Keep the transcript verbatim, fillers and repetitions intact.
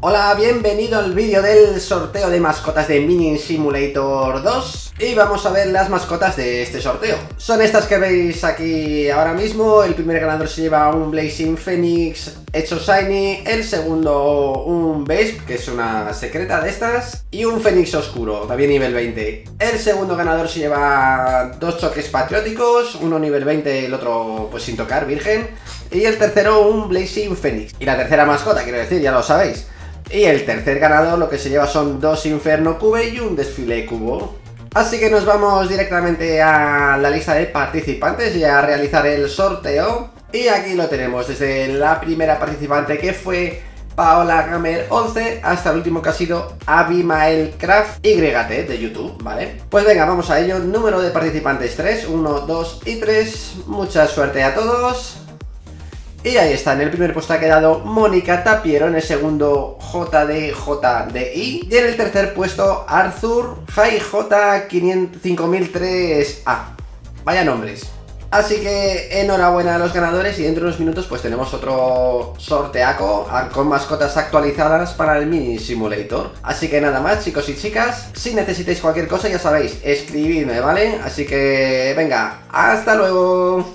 Hola, bienvenido al vídeo del sorteo de mascotas de Minion Simulator dos. Y vamos a ver las mascotas de este sorteo. Son estas que veis aquí ahora mismo. El primer ganador se lleva un Blazing Phoenix hecho shiny, el segundo un Vesp, que es una secreta de estas, y un Fenix Oscuro, también nivel veinte. El segundo ganador se lleva dos choques patrióticos, uno nivel veinte, el otro pues sin tocar, virgen. Y el tercero un Blazing Phoenix. Y la tercera mascota, quiero decir, ya lo sabéis. Y el tercer ganador lo que se lleva son dos Inferno Cube y un desfile cubo. Así que nos vamos directamente a la lista de participantes y a realizar el sorteo. Y aquí lo tenemos, desde la primera participante, que fue Paola Gamer once, hasta el último que ha sido AbimaelCraftYT de YouTube, ¿vale? Pues venga, vamos a ello. Número de participantes tres, uno, dos y tres. Mucha suerte a todos. Y ahí está, en el primer puesto ha quedado Mónica Tapiero, en el segundo J D J D I y en el tercer puesto Arthur J J cinco mil tres A. Vaya nombres. Así que enhorabuena a los ganadores y dentro de unos minutos pues tenemos otro sorteaco con mascotas actualizadas para el Mini Simulator. Así que nada más, chicos y chicas, si necesitáis cualquier cosa ya sabéis, escribidme, ¿vale? Así que venga, hasta luego.